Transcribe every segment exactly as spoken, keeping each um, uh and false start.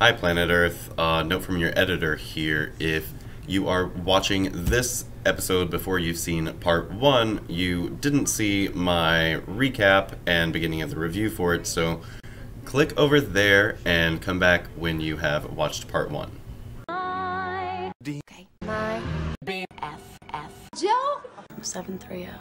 Hi Planet Earth, uh, note from your editor here, if you are watching this episode before you've seen part one, you didn't see my recap and beginning of the review for it, so click over there and come back when you have watched part one. My D K my B F F Joe seven three zero.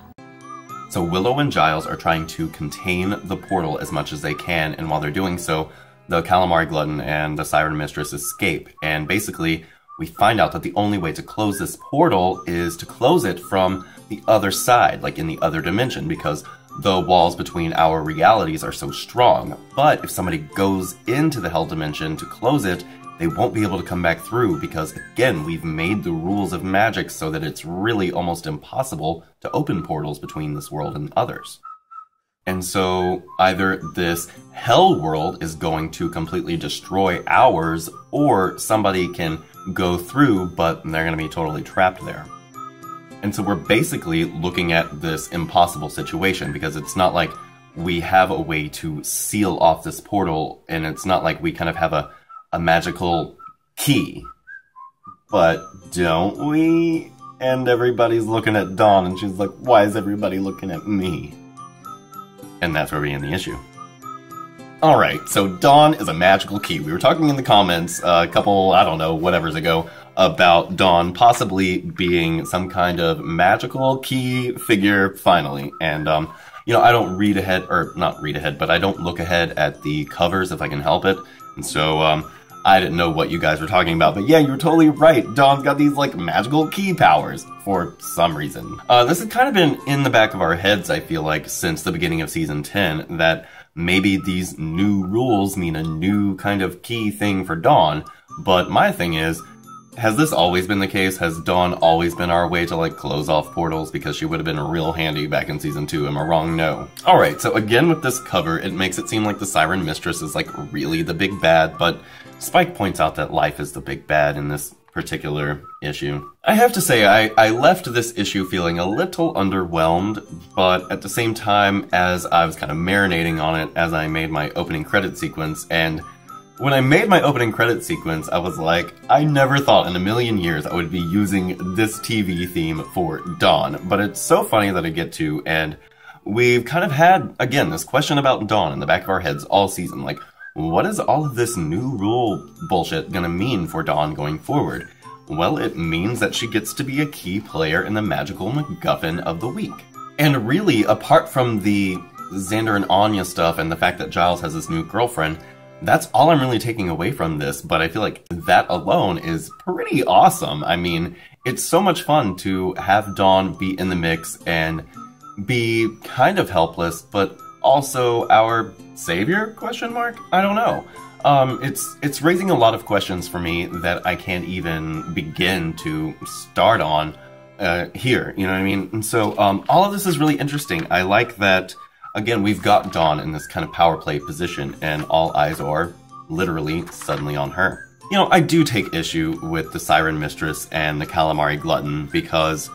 So Willow and Giles are trying to contain the portal as much as they can, and while they're doing so, the Calamari Glutton and the Siren Mistress escape, and basically we find out that the only way to close this portal is to close it from the other side, like in the other dimension, because the walls between our realities are so strong. But if somebody goes into the Hell Dimension to close it, they won't be able to come back through because, again, we've made the rules of magic so that it's really almost impossible to open portals between this world and others. And so either this hell world is going to completely destroy ours, or somebody can go through, but they're going to be totally trapped there. And so we're basically looking at this impossible situation, because it's not like we have a way to seal off this portal, and it's not like we kind of have a, a magical key. But don't we? And everybody's looking at Dawn, and she's like, why is everybody looking at me? And that's where we end the issue. Alright, so Dawn is a magical key. We were talking in the comments a couple, I don't know, whatever's ago, about Dawn possibly being some kind of magical key figure, finally. And, um, you know, I don't read ahead, or not read ahead, but I don't look ahead at the covers if I can help it. And so, um, I didn't know what you guys were talking about, but yeah, you're totally right. Dawn's got these, like, magical key powers for some reason. Uh, this has kind of been in the back of our heads, I feel like, since the beginning of Season ten, that maybe these new rules mean a new kind of key thing for Dawn. But my thing is, has this always been the case? Has Dawn always been our way to, like, close off portals? Because she would have been real handy back in Season two. Am I wrong? No. Alright, so again with this cover, it makes it seem like the Siren Mistress is, like, really the big bad, but Spike points out that life is the big bad in this particular issue. I have to say, I, I left this issue feeling a little underwhelmed, but at the same time, as I was kind of marinating on it as I made my opening credit sequence, and when I made my opening credit sequence, I was like, I never thought in a million years I would be using this T V theme for Dawn, but it's so funny that I get to, and we've kind of had, again, this question about Dawn in the back of our heads all season, like, what is all of this new rule bullshit gonna mean for Dawn going forward? Well, it means that she gets to be a key player in the magical MacGuffin of the week. And really, apart from the Xander and Anya stuff and the fact that Giles has this new girlfriend, that's all I'm really taking away from this, but I feel like that alone is pretty awesome. I mean, it's so much fun to have Dawn be in the mix and be kind of helpless, but also our savior, question mark? I don't know. Um, it's it's raising a lot of questions for me that I can't even begin to start on uh, here, you know what I mean? And so um, all of this is really interesting. I like that, again, we've got Dawn in this kind of power play position, and all eyes are literally suddenly on her. You know, I do take issue with the Siren Mistress and the Calamari Glutton because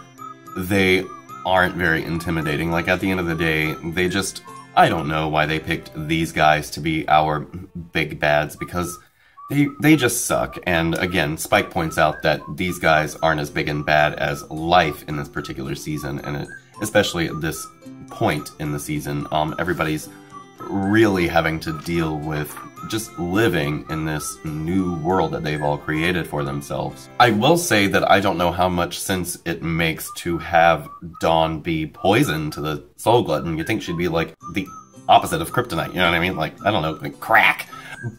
they aren't very intimidating. Like, at the end of the day, they just, I don't know why they picked these guys to be our big bads, because they they just suck. And again, Spike points out that these guys aren't as big and bad as life in this particular season, and it, especially at this point in the season, um, everybody's really having to deal with just living in this new world that they've all created for themselves. I will say that I don't know how much sense it makes to have Dawn be poisoned to the Soul Glutton. You'd think she'd be like the opposite of kryptonite, you know what I mean? Like, I don't know, like crack.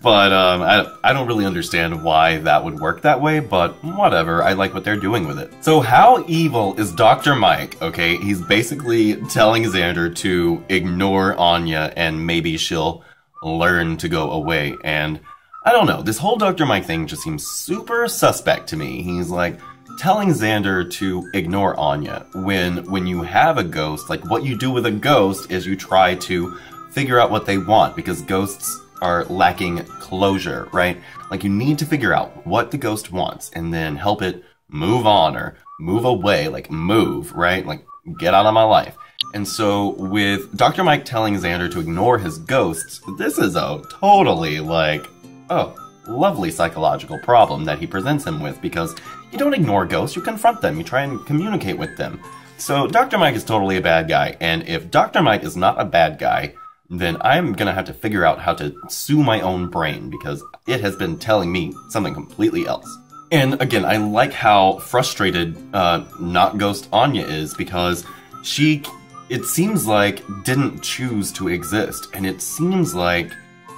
But um, I, I don't really understand why that would work that way, but whatever, I like what they're doing with it. So how evil is Doctor Mike, okay? He's basically telling Xander to ignore Anya and maybe she'll learn to go away. And I don't know, this whole Doctor Mike thing just seems super suspect to me. He's like telling Xander to ignore Anya when when you have a ghost. Like, what you do with a ghost is you try to figure out what they want, because ghosts are lacking closure, right? Like, you need to figure out what the ghost wants and then help it move on or move away. Like, move, right? Like, get out of my life. And so with Doctor Mike telling Xander to ignore his ghosts, this is a totally like, oh, lovely psychological problem that he presents him with, because you don't ignore ghosts, you confront them, you try and communicate with them. So Doctor Mike is totally a bad guy, and if Doctor Mike is not a bad guy, then I'm gonna have to figure out how to sue my own brain, because it has been telling me something completely else. And again, I like how frustrated uh, not ghost Anya is, because she, it seems like, didn't choose to exist, and it seems like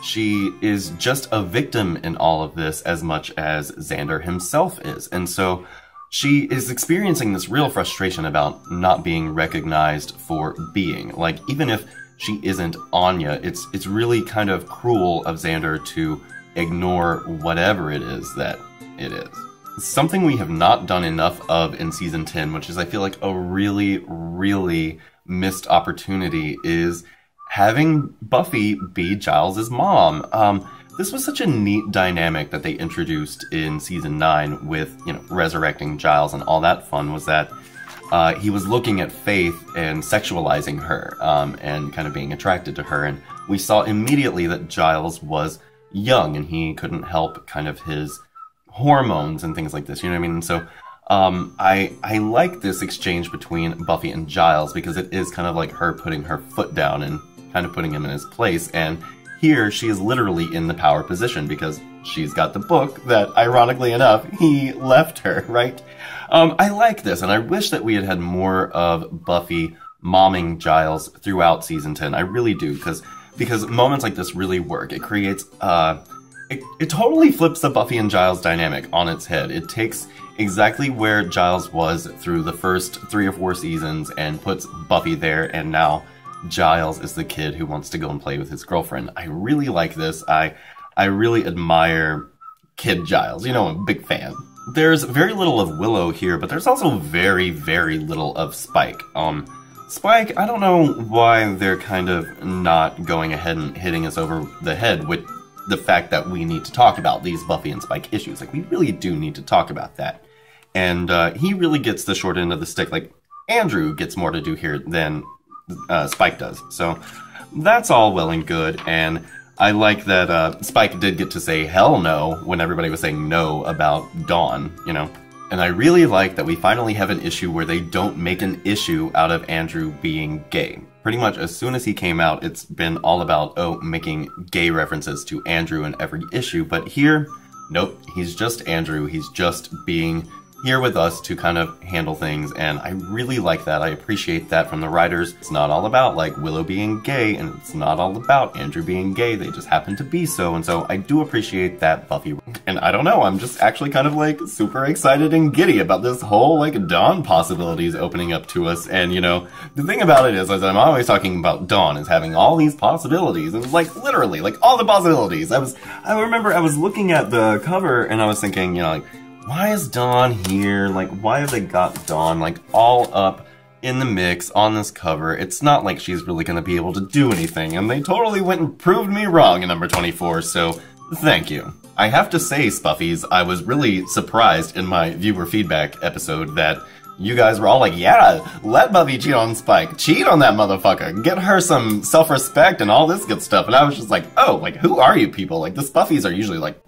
she is just a victim in all of this as much as Xander himself is. And so she is experiencing this real frustration about not being recognized for being. Like, even if she isn't Anya, it's it's really kind of cruel of Xander to ignore whatever it is that it is. Something we have not done enough of in Season ten, which is, I feel like, a really, really missed opportunity, is having Buffy be Giles' mom. Um, this was such a neat dynamic that they introduced in Season nine with, you know, resurrecting Giles and all that fun, was that Uh, he was looking at Faith and sexualizing her, um, and kind of being attracted to her, and we saw immediately that Giles was young, and he couldn't help kind of his hormones and things like this, you know what I mean? And so um, I, I like this exchange between Buffy and Giles, because it is kind of like her putting her foot down and kind of putting him in his place, and here she is literally in the power position, because she's got the book that, ironically enough, he left her, right? Um, I like this, and I wish that we had had more of Buffy momming Giles throughout Season ten. I really do, because because moments like this really work. It creates, uh, it, it totally flips the Buffy and Giles dynamic on its head. It takes exactly where Giles was through the first three or four seasons and puts Buffy there, and now Giles is the kid who wants to go and play with his girlfriend. I really like this. I... I really admire Kid Giles. You know, I'm a big fan. There's very little of Willow here, but there's also very, very little of Spike. Um, Spike, I don't know why they're kind of not going ahead and hitting us over the head with the fact that we need to talk about these Buffy and Spike issues. Like, we really do need to talk about that. And uh, he really gets the short end of the stick. Like, Andrew gets more to do here than uh, Spike does. So that's all well and good, and I like that uh, Spike did get to say hell no when everybody was saying no about Dawn, you know. And I really like that we finally have an issue where they don't make an issue out of Andrew being gay. Pretty much as soon as he came out, it's been all about, oh, making gay references to Andrew in every issue. But here, nope, he's just Andrew. He's just being here with us to kind of handle things, and I really like that. I appreciate that from the writers. It's not all about, like, Willow being gay, and it's not all about Andrew being gay. They just happen to be so, and so I do appreciate that, Buffy. And I don't know, I'm just actually kind of, like, super excited and giddy about this whole, like, Dawn possibilities opening up to us, and, you know, the thing about it is, as I'm always talking about Dawn, is having all these possibilities, and, like, literally, like, all the possibilities. I was, I remember I was looking at the cover, and I was thinking, you know, like, why is Dawn here? Like, why have they got Dawn, like, all up in the mix on this cover? It's not like she's really gonna be able to do anything, and they totally went and proved me wrong in number twenty-four, so thank you. I have to say, Spuffies, I was really surprised in my viewer feedback episode that you guys were all like, yeah, let Buffy cheat on Spike. Cheat on that motherfucker. Get her some self-respect and all this good stuff. And I was just like, oh, like, who are you people? Like, the Spuffies are usually like,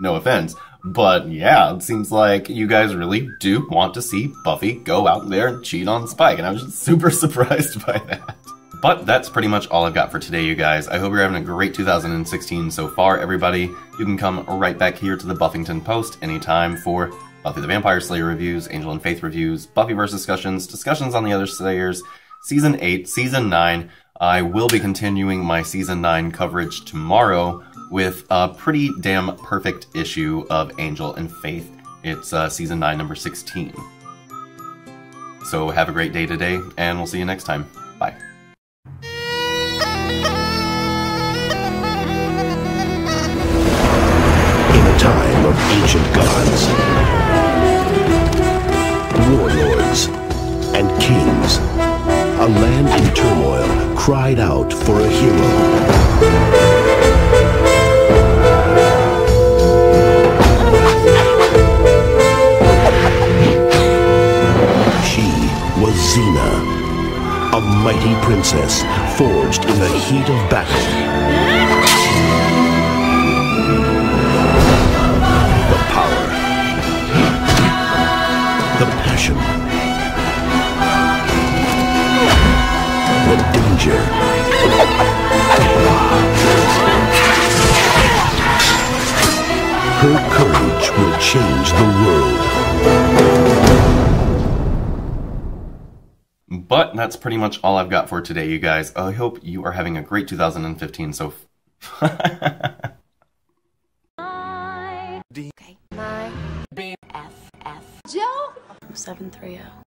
no offense. But yeah, it seems like you guys really do want to see Buffy go out there and cheat on Spike. And I was just super surprised by that. But that's pretty much all I've got for today, you guys. I hope you're having a great two thousand sixteen so far, everybody. You can come right back here to the Buffington Post anytime for Buffy the Vampire Slayer reviews, Angel and Faith reviews, Buffyverse discussions, discussions on the other Slayers, Season eight, Season nine. I will be continuing my Season nine coverage tomorrow with a pretty damn perfect issue of Angel and Faith. It's uh, Season nine, number sixteen. So have a great day today, and we'll see you next time. Bye. In a time of ancient gods, warlords and kings, a land in turmoil cried out for a hero. She was Xena, a mighty princess forged in the heat of battle. world. But that's pretty much all I've got for today, you guys. I hope you are having a great two thousand fifteen so f My D K My B F F Joe seven three zero